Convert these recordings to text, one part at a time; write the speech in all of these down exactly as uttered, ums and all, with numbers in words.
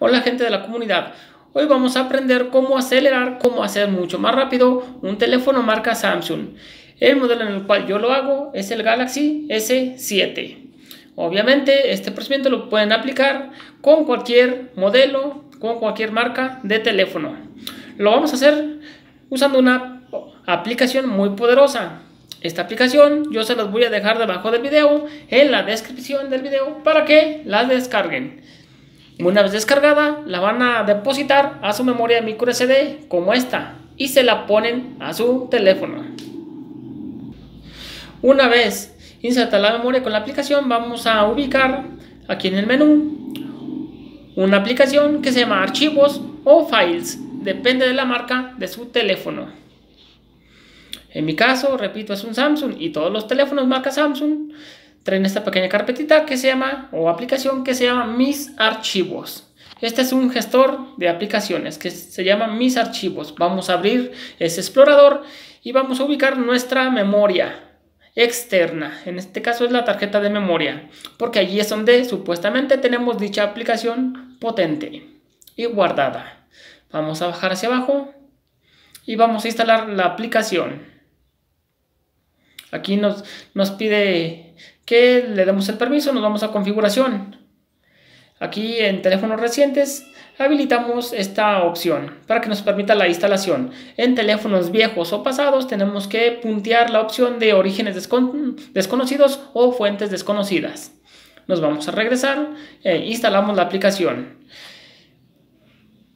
Hola gente de la comunidad, hoy vamos a aprender cómo acelerar, cómo hacer mucho más rápido un teléfono marca Samsung. El modelo en el cual yo lo hago es el Galaxy S siete. Obviamente este procedimiento lo pueden aplicar con cualquier modelo, con cualquier marca de teléfono. Lo vamos a hacer usando una aplicación muy poderosa. Esta aplicación yo se las voy a dejar debajo del video, en la descripción del video, para que la descarguen. Una vez descargada, la van a depositar a su memoria micro S D como esta y se la ponen a su teléfono. Una vez insertada la memoria con la aplicación, vamos a ubicar aquí en el menú una aplicación que se llama Archivos o Files, depende de la marca de su teléfono. En mi caso, repito, es un Samsung y todos los teléfonos marca Samsung traen esta pequeña carpetita que se llama, o aplicación que se llama Mis Archivos. Este es un gestor de aplicaciones que se llama Mis Archivos. Vamos a abrir ese explorador y vamos a ubicar nuestra memoria externa. En este caso es la tarjeta de memoria, porque allí es donde supuestamente tenemos dicha aplicación potente y guardada. Vamos a bajar hacia abajo y vamos a instalar la aplicación. Aquí nos, nos pide que le demos el permiso, nos vamos a configuración. Aquí en teléfonos recientes habilitamos esta opción para que nos permita la instalación. En teléfonos viejos o pasados tenemos que puntear la opción de orígenes descon- desconocidos o fuentes desconocidas. Nos vamos a regresar e instalamos la aplicación.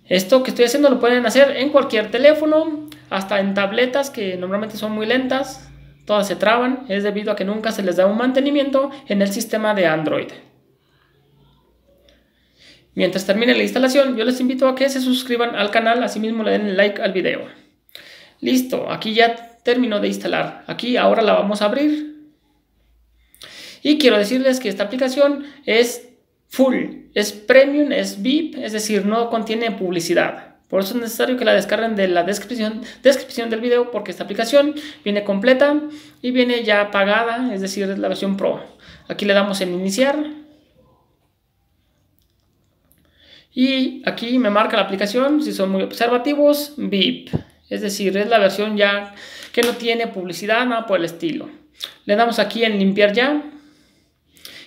Esto que estoy haciendo lo pueden hacer en cualquier teléfono, hasta en tabletas que normalmente son muy lentas. Todas se traban, es debido a que nunca se les da un mantenimiento en el sistema de Android. Mientras termine la instalación, yo les invito a que se suscriban al canal, asimismo le den like al video. Listo, aquí ya terminó de instalar. Aquí ahora la vamos a abrir. Y quiero decirles que esta aplicación es full, es premium, es V I P, es decir, no contiene publicidad. Por eso es necesario que la descarguen de la descripción, descripción del video, porque esta aplicación viene completa y viene ya pagada, es decir, es la versión Pro. Aquí le damos en iniciar. Y aquí me marca la aplicación, si son muy observativos, V I P. Es decir, es la versión ya que no tiene publicidad, nada por el estilo. Le damos aquí en limpiar ya.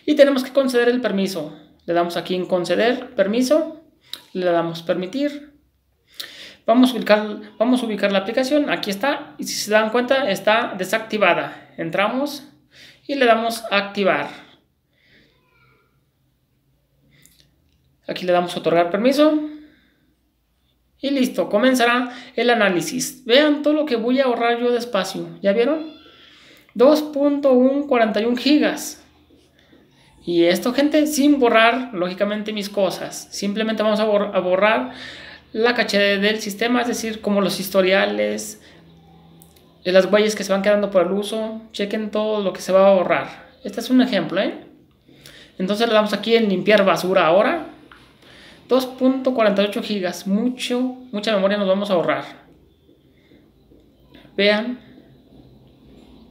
Y tenemos que conceder el permiso. Le damos aquí en conceder permiso. Le damos permitir. Vamos a, ubicar, vamos a ubicar la aplicación, aquí está, y si se dan cuenta está desactivada. Entramos y le damos a activar. Aquí le damos a otorgar permiso. Y listo, comenzará el análisis. Vean todo lo que voy a ahorrar yo de espacio, ¿ya vieron? dos punto ciento cuarenta y uno gigas. Y esto, gente, sin borrar, lógicamente, mis cosas. Simplemente vamos a, bor- a borrar la caché del sistema, es decir, como los historiales, las huellas que se van quedando por el uso. Chequen todo lo que se va a ahorrar. Este es un ejemplo, ¿eh? Entonces le damos aquí en limpiar basura ahora. dos punto cuarenta y ocho gigas. Mucho, mucha memoria nos vamos a ahorrar. Vean.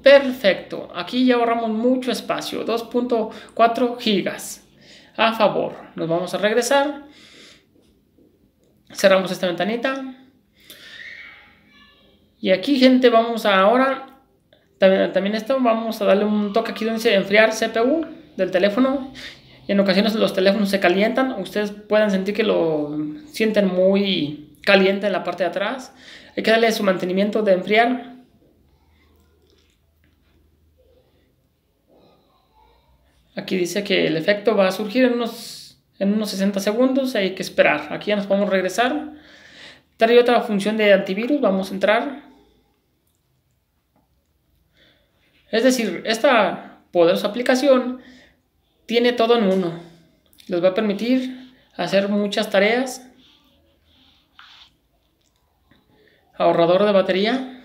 Perfecto. Aquí ya ahorramos mucho espacio. dos punto cuatro gigas. A favor. Nos vamos a regresar. Cerramos esta ventanita. Y aquí, gente, vamos a ahora. También, también esto, vamos a darle un toque aquí donde dice enfriar C P U del teléfono. En ocasiones los teléfonos se calientan. Ustedes pueden sentir que lo sienten muy caliente en la parte de atrás. Hay que darle su mantenimiento de enfriar. Aquí dice que el efecto va a surgir en unos... en unos sesenta segundos, hay que esperar. Aquí ya nos podemos regresar. Trae otra función de antivirus, vamos a entrar. Es decir, esta poderosa aplicación tiene todo en uno. Les va a permitir hacer muchas tareas. Ahorrador de batería.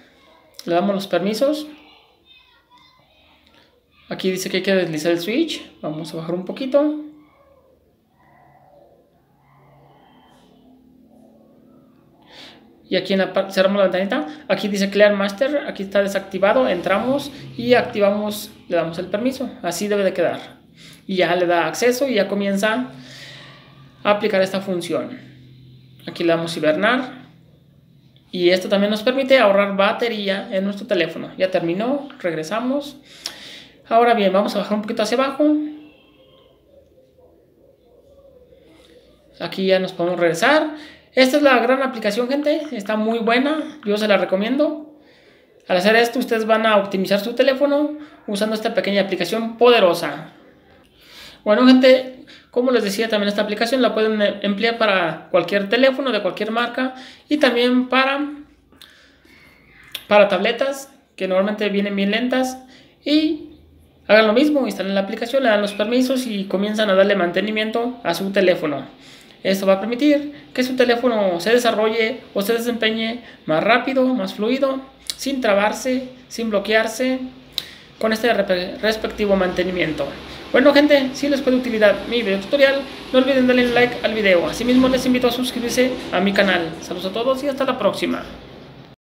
Le damos los permisos. Aquí dice que hay que deslizar el switch. Vamos a bajar un poquito. Y aquí en la, cerramos la ventanita. Aquí dice Clear Master. Aquí está desactivado. Entramos y activamos. Le damos el permiso. Así debe de quedar. Y ya le da acceso y ya comienza aplicar esta función. Aquí le damos hibernar. Y esto también nos permite ahorrar batería en nuestro teléfono. Ya terminó, regresamos. Ahora bien, vamos a bajar un poquito hacia abajo. Aquí ya nos podemos regresar. Esta es la gran aplicación, gente. Está muy buena, yo se la recomiendo. Al hacer esto, ustedes van a optimizar su teléfono usando esta pequeña aplicación poderosa. Bueno, gente, como les decía, también esta aplicación la pueden emplear para cualquier teléfono de cualquier marca y también para, para tabletas que normalmente vienen bien lentas. Y hagan lo mismo, instalen la aplicación, le dan los permisos y comienzan a darle mantenimiento a su teléfono. Esto va a permitir que su teléfono se desarrolle o se desempeñe más rápido, más fluido, sin trabarse, sin bloquearse, con este respectivo mantenimiento. Bueno, gente, si les fue de utilidad mi video tutorial, no olviden darle like al video. Asimismo, les invito a suscribirse a mi canal. Saludos a todos y hasta la próxima.